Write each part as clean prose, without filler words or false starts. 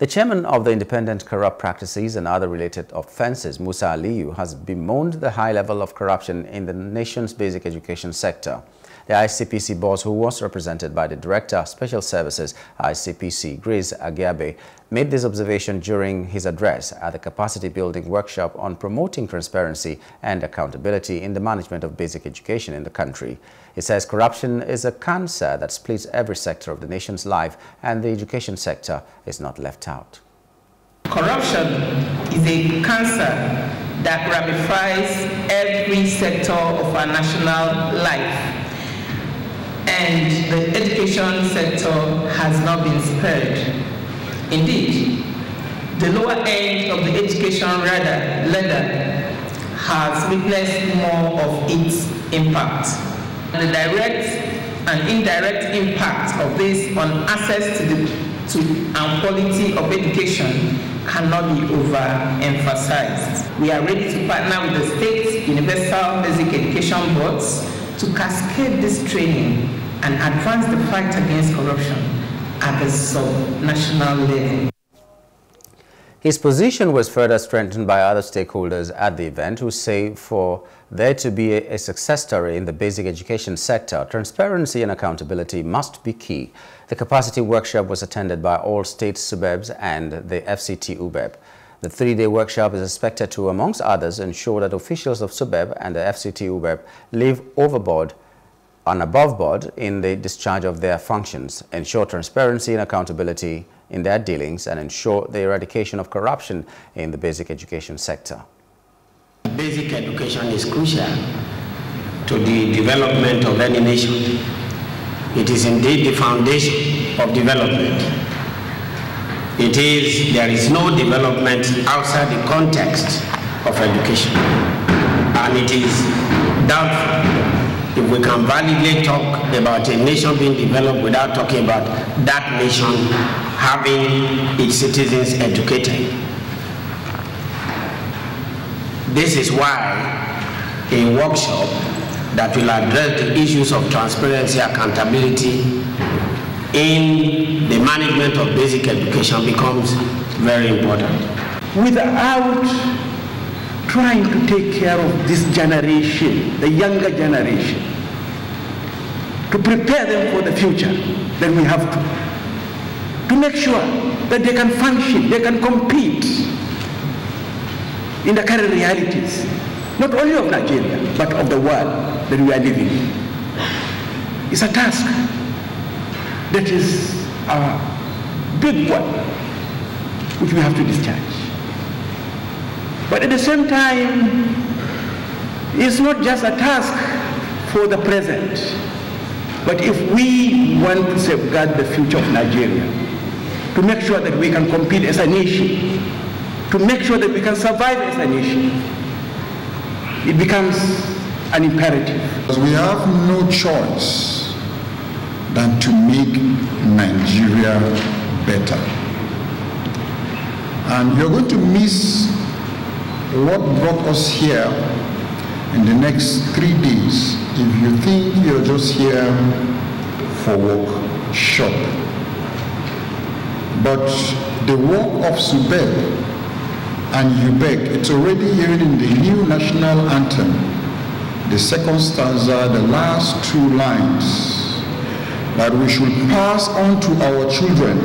The chairman of the Independent Corrupt Practices and Other Related Offences, Musa Aliyu, has bemoaned the high level of corruption in the nation's basic education sector. The ICPC boss, who was represented by the Director of Special Services, ICPC, Grace Aghaibe, made this observation during his address at the Capacity Building Workshop on Promoting Transparency and Accountability in the Management of Basic Education in the country. He says corruption is a cancer that splits every sector of the nation's life, and the education sector is not left out. Corruption is a cancer that ramifies every sector of our national life, and the education sector has not been spared. Indeed, the lower end of the education ladder has witnessed more of its impact. And the direct and indirect impact of this on access to and quality of education cannot be overemphasized. We are ready to partner with the state universal basic education boards to cascade this training and advance the fight against corruption at the sub-national level. His position was further strengthened by other stakeholders at the event, who say for there to be a success story in the basic education sector, transparency and accountability must be key. The capacity workshop was attended by all state SUBEBs and the FCT UBEB. The three-day workshop is expected to, amongst others, ensure that officials of SUBEB and the FCT UBEB live overboard and above board in the discharge of their functions, ensure transparency and accountability in their dealings, and ensure the eradication of corruption in the basic education sector. Basic education is crucial to the development of any nation. It is indeed the foundation of development. There is no development outside the context of education. And it is doubtful if we can validly talk about a nation being developed without talking about that nation having its citizens educated. This is why a workshop that will address the issues of transparency, accountability, in the management of basic education becomes very important. Without trying to take care of this generation, the younger generation, to prepare them for the future, then we have to make sure that they can function, they can compete in the current realities, not only of Nigeria, but of the world that we are living in. It's a task. That is a big one which we have to discharge. But at the same time, it's not just a task for the present. But if we want to safeguard the future of Nigeria, to make sure that we can compete as a nation, to make sure that we can survive as a nation, it becomes an imperative. Because we have no choice than to make Nigeria better. And you're going to miss what brought us here in the next 3 days if you think you're just here for workshop. But the work of SUBEB and UBEB, it's already hearing in the new national anthem, the second stanza, the last two lines, that we should pass on to our children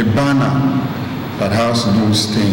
a banner that has no stain.